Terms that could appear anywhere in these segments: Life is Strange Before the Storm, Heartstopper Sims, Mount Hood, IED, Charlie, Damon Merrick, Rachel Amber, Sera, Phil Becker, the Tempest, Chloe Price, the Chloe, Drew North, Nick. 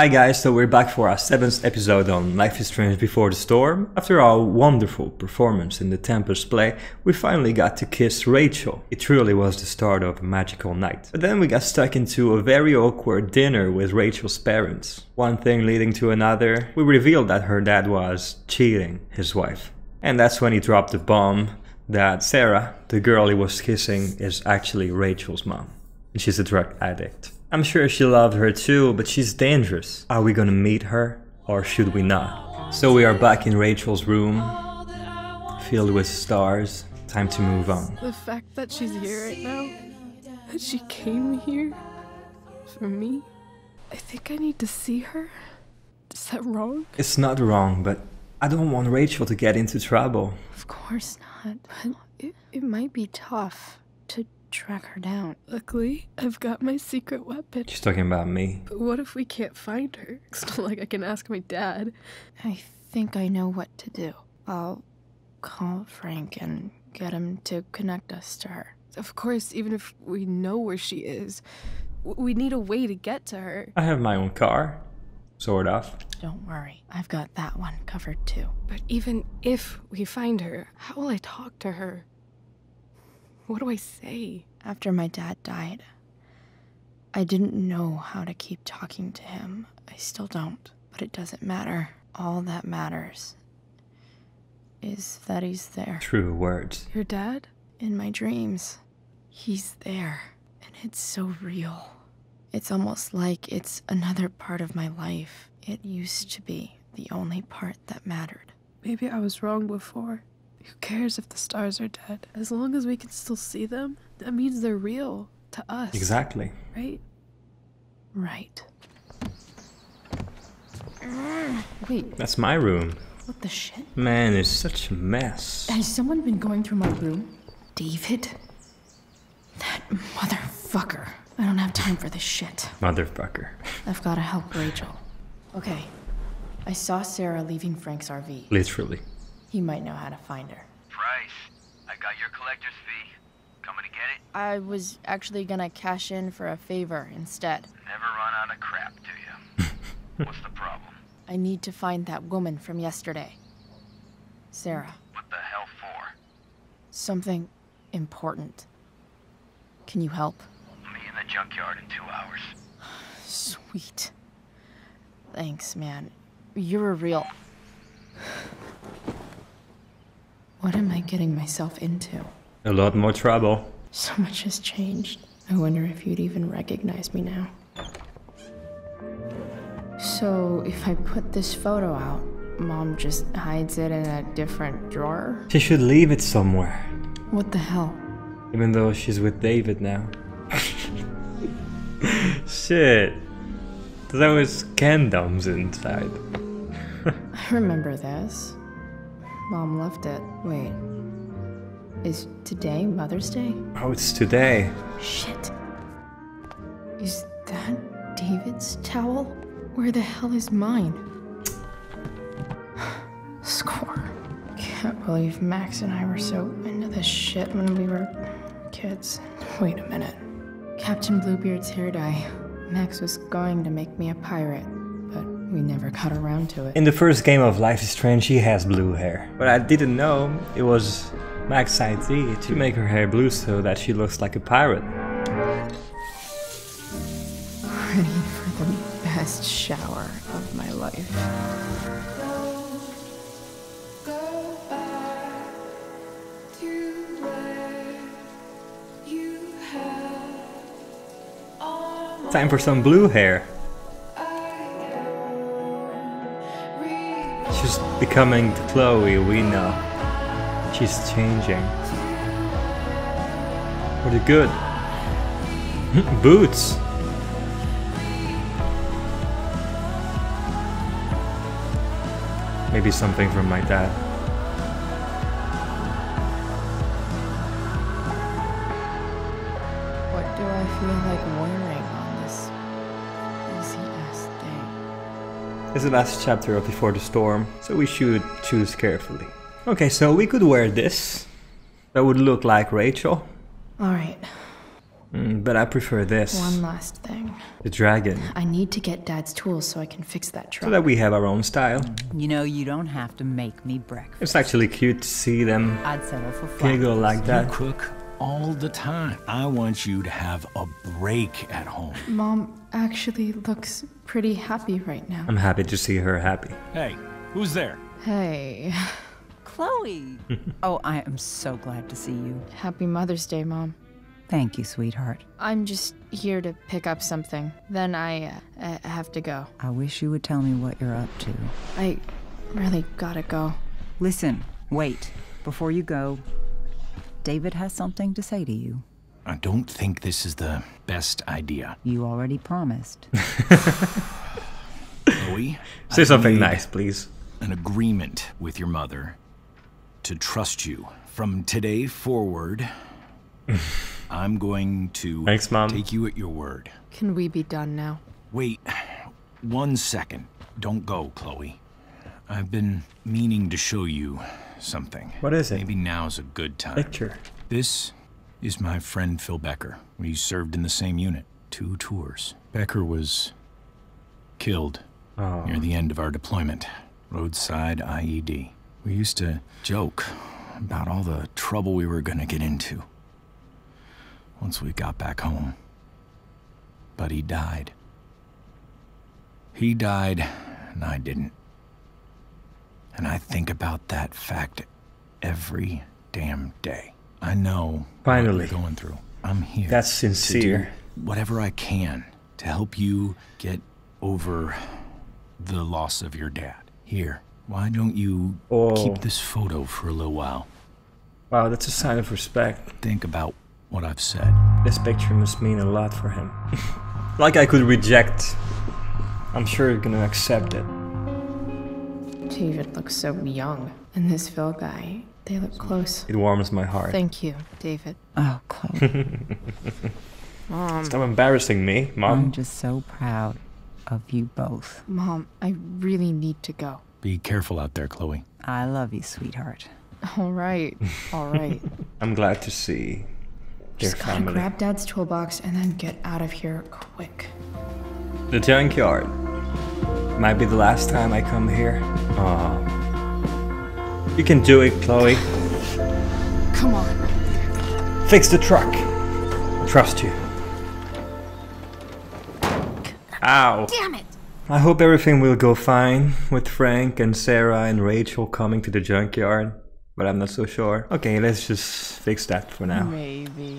Hi guys, so we're back for our 7th episode on Life is Strange Before the Storm. After our wonderful performance in the Tempest play, we finally got to kiss Rachel. It truly was the start of a magical night. But then we got stuck into a very awkward dinner with Rachel's parents. One thing leading to another, we revealed that her dad was cheating his wife. And that's when he dropped the bomb that Sera, the girl he was kissing, is actually Rachel's mom. And she's a drug addict. I'm sure she loved her too, but she's dangerous. Are we gonna meet her or should we not? So we are back in Rachel's room, filled with stars. Time to move on. The fact that she's here right now, that she came here for me, I think I need to see her. Is that wrong? It's not wrong, but I don't want Rachel to get into trouble. Of course not, but it might be tough to track her down. Luckily, I've got my secret weapon. She's talking about me. But what if we can't find her? It's not like I can ask my dad. I think I know what to do. I'll call Frank and get him to connect us to her. Of course, even if we know where she is, we need a way to get to her. I have my own car. Sort of. Don't worry. I've got that one covered too. But even if we find her, how will I talk to her? What do I say? After my dad died, I didn't know how to keep talking to him. I still don't, but it doesn't matter. All that matters is that he's there. True words. Your dad? In my dreams, he's there, and it's so real. It's almost like it's another part of my life. It used to be the only part that mattered. Maybe I was wrong before. Who cares if the stars are dead? As long as we can still see them, that means they're real to us. Exactly. Right? Right. Wait. That's my room. What the shit? Man, it's such a mess. Has someone been going through my room? David? That motherfucker. I don't have time for this shit. Motherfucker. I've got to help Rachel. Okay. I saw Sera leaving Frank's RV. Literally. He might know how to find her. Price, I got your collector's fee. Coming to get it? I was actually gonna cash in for a favor instead. Never run out of crap, do you? What's the problem? I need to find that woman from yesterday. Sera. What the hell for? Something important. Can you help? Me in the junkyard in 2 hours. Sweet. Thanks, man. You're a real... What am I getting myself into? A lot more trouble. So much has changed. I wonder if you'd even recognize me now. So, if I put this photo out, Mom just hides it in a different drawer? She should leave it somewhere. What the hell? Even though she's with David now. Shit. There was condoms inside. I remember this. Mom left it. Wait, is today Mother's Day? Oh, it's today. Shit. Is that David's towel? Where the hell is mine? Score. Can't believe Max and I were so into this shit when we were kids. Wait a minute. Captain Bluebeard's hair dye. Max was going to make me a pirate. We never got around to it. In the first game of Life is Strange, she has blue hair. But I didn't know it was Max's idea to make her hair blue so that she looks like a pirate. Ready for the best shower of my life. Go back to where you have all my... Time for some blue hair. She's becoming the Chloe we know. She's changing. For the good. Boots! Maybe something from my dad. What do I feel like wearing on this easy-ass day? It's the last chapter of Before the Storm, so we should choose carefully. Okay, so we could wear this. That would look like Rachel. Alright. But I prefer this. One last thing. The dragon. I need to get Dad's tools so I can fix that truck. So that we have our own style. You know, you don't have to make me breakfast. It's actually cute to see them giggle like that. You cook all the time. I want you to have a break at home. Mom actually looks pretty happy right now. I'm happy to see her happy. Hey, who's there? Hey. Chloe. Oh, I am so glad to see you. Happy Mother's Day, Mom. Thank you, sweetheart. I'm just here to pick up something. Then I have to go. I wish you would tell me what you're up to. I really gotta go. Listen, wait. Before you go, David has something to say to you. I don't think this is the best idea. You already promised. Chloe, say something nice, please. An agreement with your mother to trust you. From today forward... I'm going to take you at your word. Can we be done now? Wait, 1 second. Don't go, Chloe. I've been meaning to show you something. What is it? Maybe now's a good time. Picture. This is my friend Phil Becker. We served in the same unit. 2 tours. Becker was killed near the end of our deployment. Roadside IED. We used to joke about all the trouble we were going to get into once we got back home. But he died. He died, and I didn't. And I think about that fact every damn day. I know finally what you're going through. I'm here. That's sincere. To do whatever I can to help you get over the loss of your dad. Here, why don't you keep this photo for a little while? Wow, that's a sign of respect. Think about what I've said. This picture must mean a lot for him. Like I could reject. I'm sure you're gonna accept it. David looks so young. And this Phil guy, they look close. It warms my heart. Thank you, David. Oh, Chloe. Mom. Stop embarrassing me, Mom. I'm just so proud of you both. Mom, I really need to go. Be careful out there, Chloe. I love you, sweetheart. All right, all right. I'm glad to see. Just gotta grab Dad's toolbox and then get out of here quick. The junkyard. Might be the last time I come here. Oh. You can do it, Chloe. Come on. Fix the truck. I trust you. Ow. Damn it. I hope everything will go fine with Frank and Sera and Rachel coming to the junkyard. But I'm not so sure. Okay, let's just fix that for now. Maybe.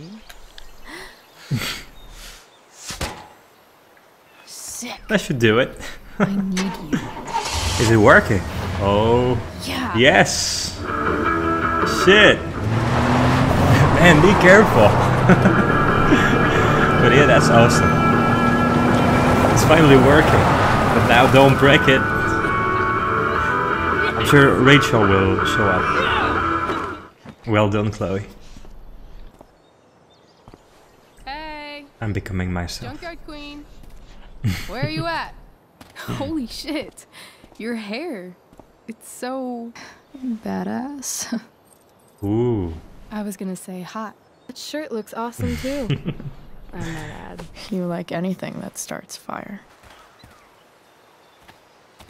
Sick. That should do it. I need you. Is it working? Oh. Yeah. Yes. Shit. Man, be careful. But yeah, that's awesome. It's finally working. But now don't break it. I'm sure Rachel will show up. Well done, Chloe. Hey. I'm becoming myself. Junkyard Queen. Where are you at? Holy shit. Your hair. It's so badass. Ooh. I was gonna say hot. That shirt looks awesome too. I might add. You like anything that starts fire.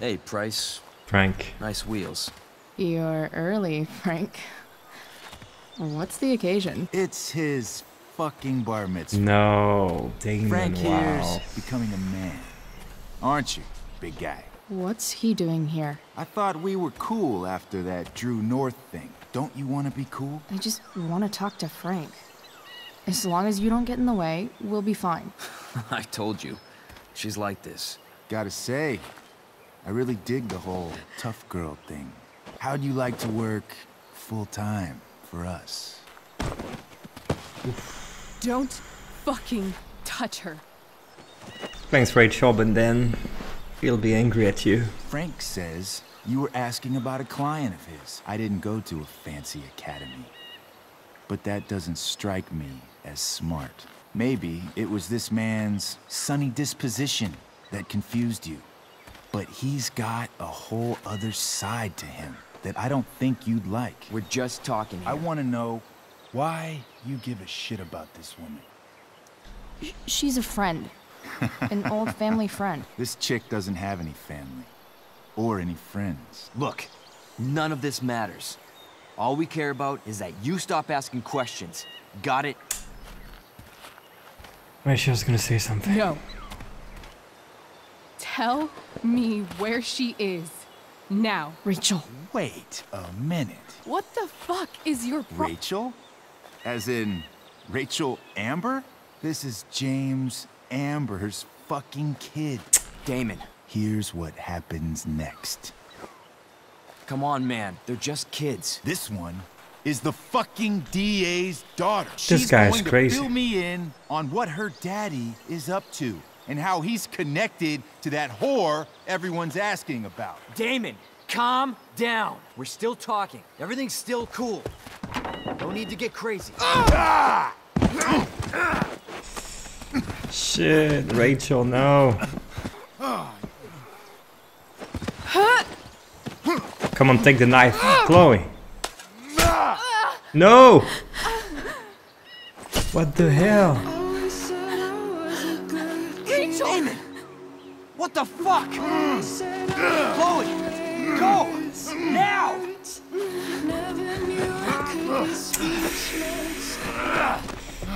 Hey, Price. Frank. Nice wheels. You're early, Frank. What's the occasion? It's his fucking bar mitzvah. No, Damon, Frank here's becoming a man. Aren't you, big guy? What's he doing here? I thought we were cool after that Drew North thing. Don't you want to be cool? I just want to talk to Frank. As long as you don't get in the way, we'll be fine. I told you. She's like this. Gotta say, I really dig the whole tough girl thing. How'd you like to work full-time? For us. Oof. Don't fucking touch her. Thanks, Rachel, but then he'll be angry at you. Frank says you were asking about a client of his. I didn't go to a fancy academy, but that doesn't strike me as smart. Maybe it was this man's sunny disposition that confused you, but he's got a whole other side to him that I don't think you'd like. We're just talking here. I want to know why you give a shit about this woman. She's a friend. An old family friend. This chick doesn't have any family. Or any friends. Look, none of this matters. All we care about is that you stop asking questions. Got it? Wait, she was gonna say something. No. Tell me where she is. Now. Rachel. Wait a minute. What the fuck is your problem? Rachel? As in, Rachel Amber? This is James Amber's fucking kid. Damon. Here's what happens next. Come on, man. They're just kids. This one is the fucking DA's daughter. This guy's crazy. She's going to fill me in on what her daddy is up to and how he's connected to that whore everyone's asking about. Damon, calm down. We're still talking. Everything's still cool. Don't need to get crazy. Shit, Rachel, no. Come on, take the knife, Chloe. No! What the hell? Rachel! Damon! What the fuck? Chloe! Go! Now!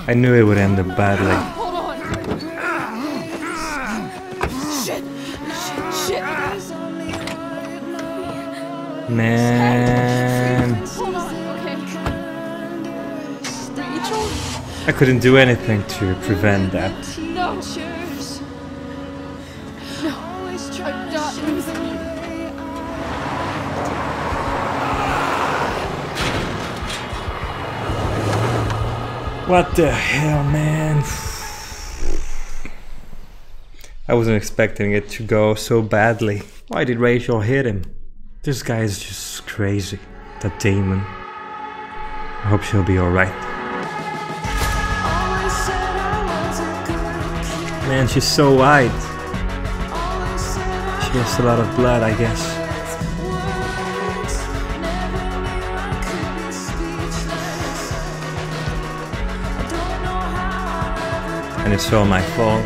I knew it would end up badly. Hold on! Shit! Shit! Man! Hold on! I couldn't do anything to prevent that. No! No! I'm not losing you. What the hell, man? I wasn't expecting it to go so badly. Why did Rachel hit him? This guy is just crazy. That Damon. I hope she'll be alright. Man, she's so white. She lost a lot of blood, I guess. And it's all my fault.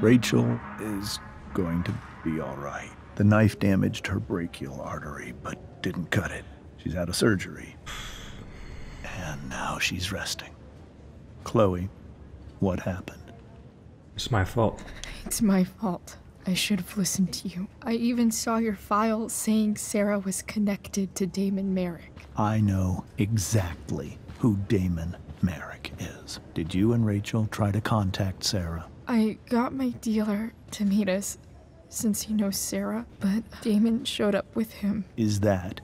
Rachel is going to be all right. The knife damaged her brachial artery, but didn't cut it. She's out of surgery. And now she's resting. Chloe, what happened? It's my fault. It's my fault. I should have listened to you. I even saw your file saying Sera was connected to Damon Merrick. I know exactly who Damon Merrick is. Did you and Rachel try to contact Sera? I got my dealer to meet us, since he knows Sera, but Damon showed up with him. Is that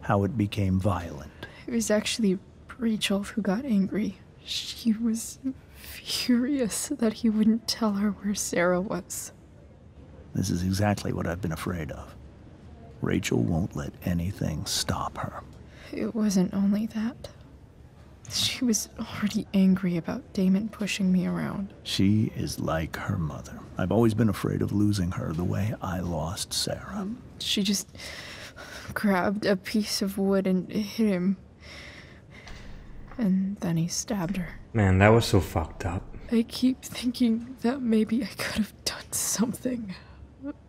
how it became violent? It was actually Rachel who got angry. She was furious that he wouldn't tell her where Sera was. This is exactly what I've been afraid of. Rachel won't let anything stop her. It wasn't only that. She was already angry about Damon pushing me around. She is like her mother. I've always been afraid of losing her the way I lost Sera. She just grabbed a piece of wood and hit him. And then he stabbed her. Man, that was so fucked up. I keep thinking that maybe I could have done something,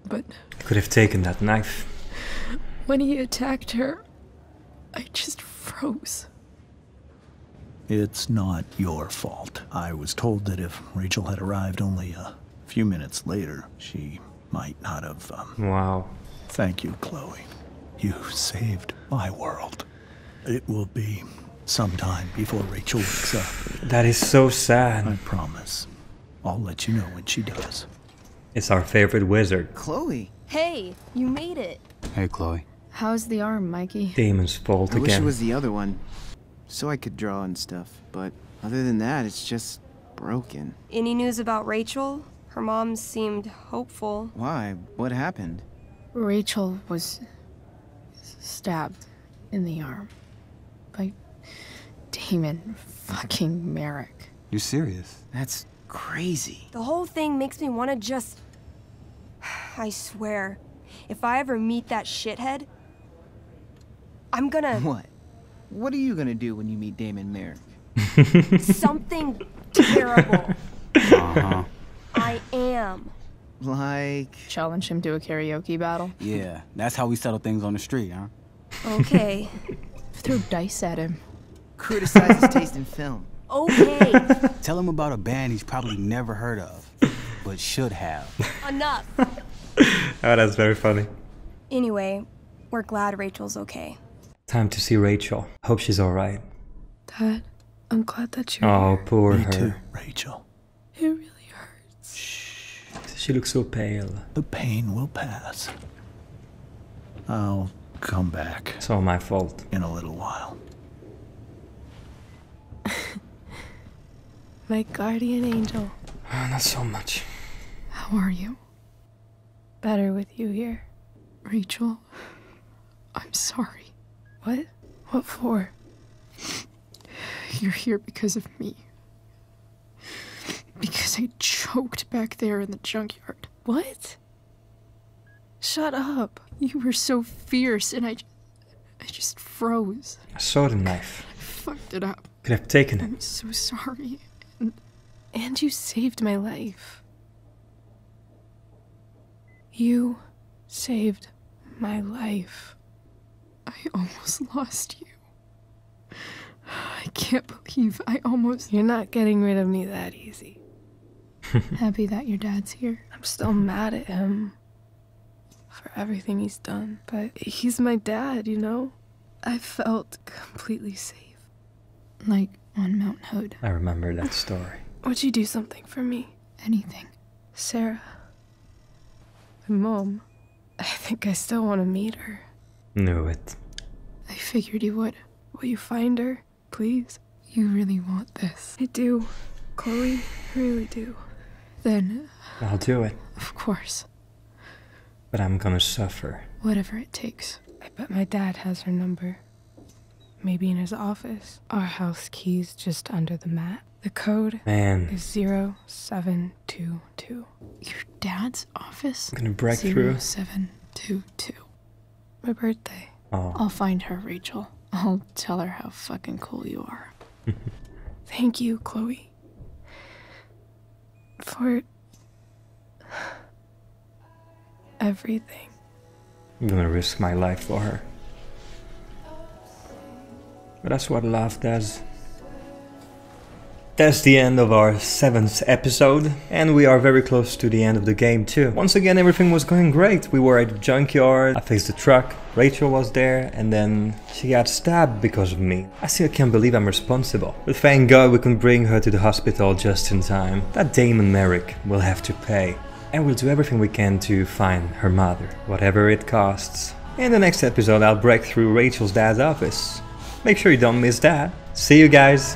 but... I could have taken that knife. When he attacked her, I just froze. It's not your fault. I was told that if Rachel had arrived only a few minutes later, she might not have... Wow. Thank you, Chloe. You saved my world. It will be sometime before Rachel wakes up. That is so sad. I promise. I'll let you know when she does. It's our favorite wizard. Chloe. Hey, you made it. Hey, Chloe. How's the arm, Mikey? Damon's fault again. I wish it was the other one. So I could draw and stuff, but other than that, it's just broken. Any news about Rachel? Her mom seemed hopeful. Why? What happened? Rachel was stabbed in the arm by Damon fucking Merrick. You're serious? That's crazy. The whole thing makes me want to just... I swear, if I ever meet that shithead, I'm gonna... What? What are you gonna do when you meet Damon Merrick? Something terrible. Uh-huh. I am. Like... Challenge him to a karaoke battle? Yeah, that's how we settle things on the street, huh? Okay. Throw dice at him. Criticize his taste in film. Okay. Tell him about a band he's probably never heard of, but should have. Enough. Oh, that's very funny. Anyway, we're glad Rachel's okay. Time to see Rachel. Hope she's alright. Dad, I'm glad that you're here. Oh, poor her. Me too, Rachel. It really hurts. Shh. She looks so pale. The pain will pass. I'll come back. It's all my fault. In a little while. My guardian angel. Oh, not so much. How are you? Better with you here. Rachel, I'm sorry. What? What for? You're here because of me. Because I choked back there in the junkyard. What? Shut up. You were so fierce and I just froze. I saw the knife. I fucked it up. Could have taken it. I'm so sorry. And you saved my life. You saved my life. I almost lost you. I can't believe I almost... You're not getting rid of me that easy. Happy that your dad's here. I'm still mad at him for everything he's done, but he's my dad, you know? I felt completely safe. Like on Mount Hood. I remember that story. Would you do something for me? Anything. Sera. My mom. I think I still want to meet her. Knew it. I figured you would. Will you find her, please? You really want this. I do. Chloe, I really do. Then... I'll do it. Of course. But I'm gonna suffer. Whatever it takes. I bet my dad has her number. Maybe in his office. Our house key's just under the mat. The code is 0722. Your dad's office? I'm gonna break through. 0722. My birthday. Oh. I'll find her, Rachel. I'll tell her how fucking cool you are. Thank you, Chloe. For everything. I'm gonna risk my life for her. But that's what love does. That's the end of our 7th episode, and we are very close to the end of the game too. Once again, everything was going great. We were at the junkyard, I fixed the truck, Rachel was there, and then she got stabbed because of me. I still can't believe I'm responsible. But thank God we can bring her to the hospital just in time. That Damon Merrick will have to pay. And we'll do everything we can to find her mother, whatever it costs. In the next episode, I'll break through Rachel's dad's office. Make sure you don't miss that. See you guys!